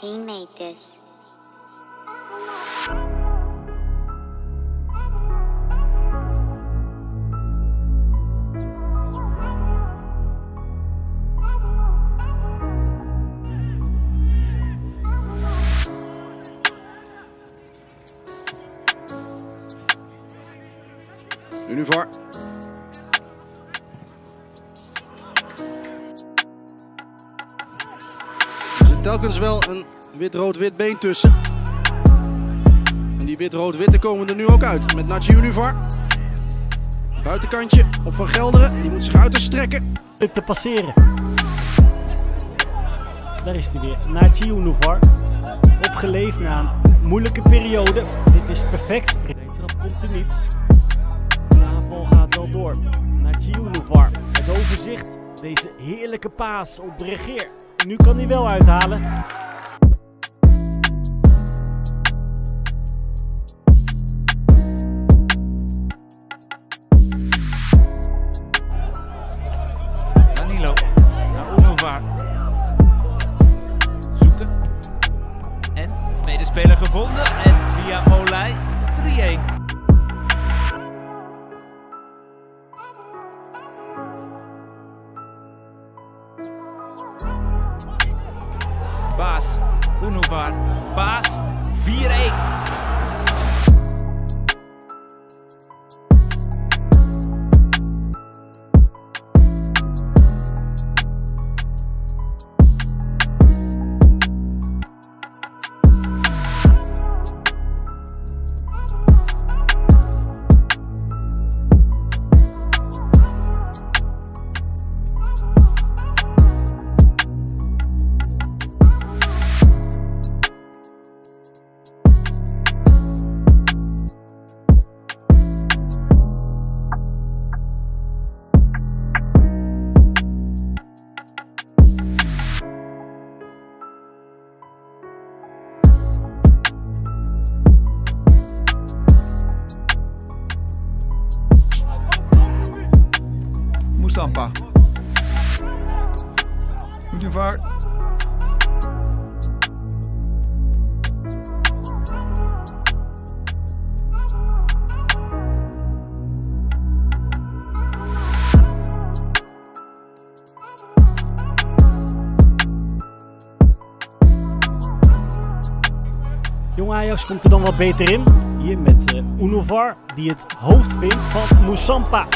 He made this. Ünüvar. Telkens wel een wit-rood-wit been tussen. En die wit-rood-witte komen er nu ook uit. Met Naci Ünüvar. Buitenkantje op Van Gelderen. Die moet zich uiterst strekken. Te passeren. Daar is hij weer. Naci Ünüvar. Opgeleefd na een moeilijke periode. Dit is perfect. De trap komt er niet. De aanval gaat wel door. Naci Ünüvar. Het overzicht. Deze heerlijke paas op de regeer. Nu kan hij wel uithalen. Danilo naar Ünüvar. Zoeken. En medespeler gevonden. En via Olij 3-1. Baas, Ünüvar, Baas, 4-1. Sampa. Ünüvar. Jong Ajax komt er dan wat beter in. Hier met Ünüvar, die het hoofd vindt van Moussampa.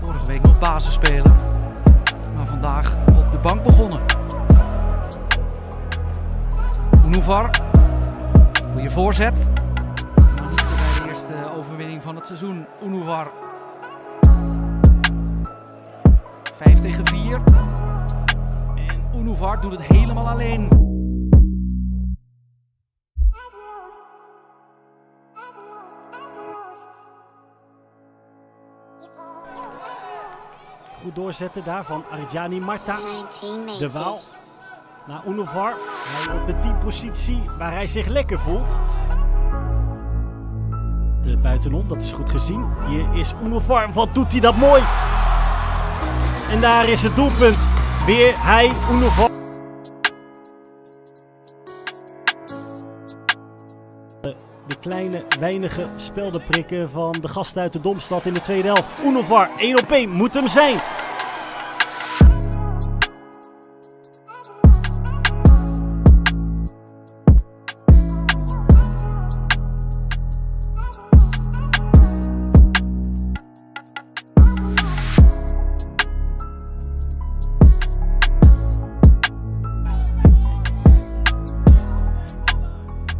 Vorige week nog basisspeler, maar vandaag op de bank begonnen. Ünüvar, goede voorzet. Maar niet bij de eerste overwinning van het seizoen, Ünüvar. 5-4. En Ünüvar doet het helemaal alleen. Goed doorzetten daarvan Arjani Marta, de Waal, naar Ünüvar. Hij op de 10-positie waar hij zich lekker voelt. De buitenom, dat is goed gezien. Hier is Ünüvar, wat doet hij dat mooi. En daar is het doelpunt. Weer hij, Ünüvar. De kleine, weinige speldenprikken van de gasten uit de Domstad in de tweede helft. Ünüvar, 1-op-1, moet hem zijn!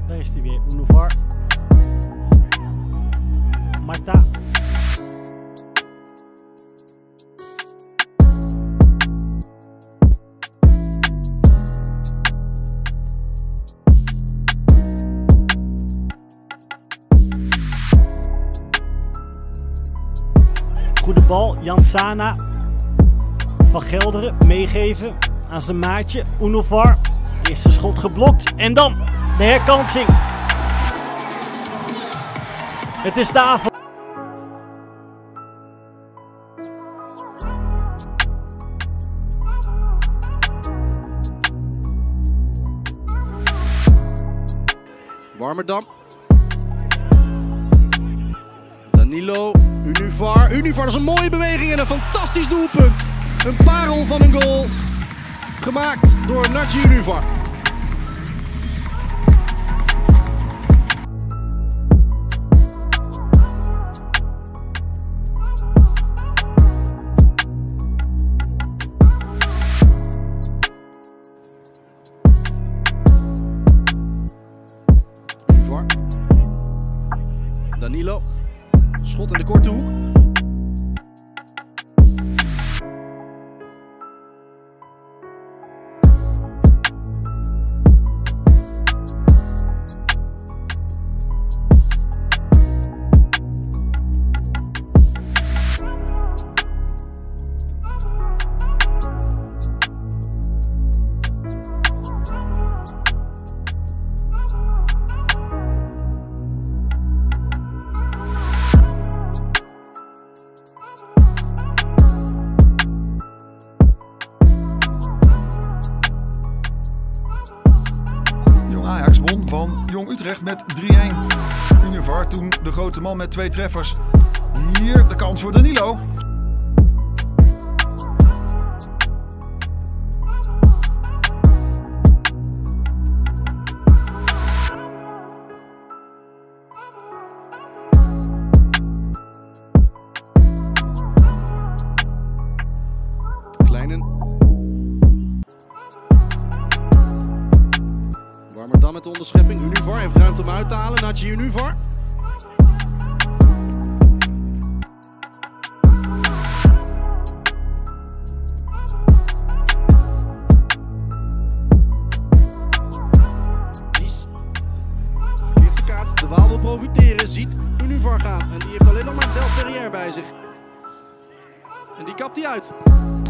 Daar is hij weer, Ünüvar. Marta. Goede bal, Jansana. Van Gelderen meegeven aan zijn maatje, Ünüvar. Eerste schot geblokt en dan de herkansing. Het is tafel. Hamerdam. Danilo, Ünüvar. Ünüvar, dat is een mooie beweging en een fantastisch doelpunt. Een parel van een goal. Gemaakt door Naci Ünüvar. Danilo, schot in de korte hoek. Ajax won van Jong Utrecht met 3-1. Ünüvar toen de grote man met 2 treffers. Hier de kans voor Danilo. Kleinen. Warmerdam met de onderschepping. Ünüvar heeft ruimte om uit te halen. Naci Ünüvar. Verkeerd gekaatst. De Waal wil profiteren. Ziet Ünüvar gaan. En die heeft alleen nog maar Del Ferrier bij zich. En die kapt hij uit.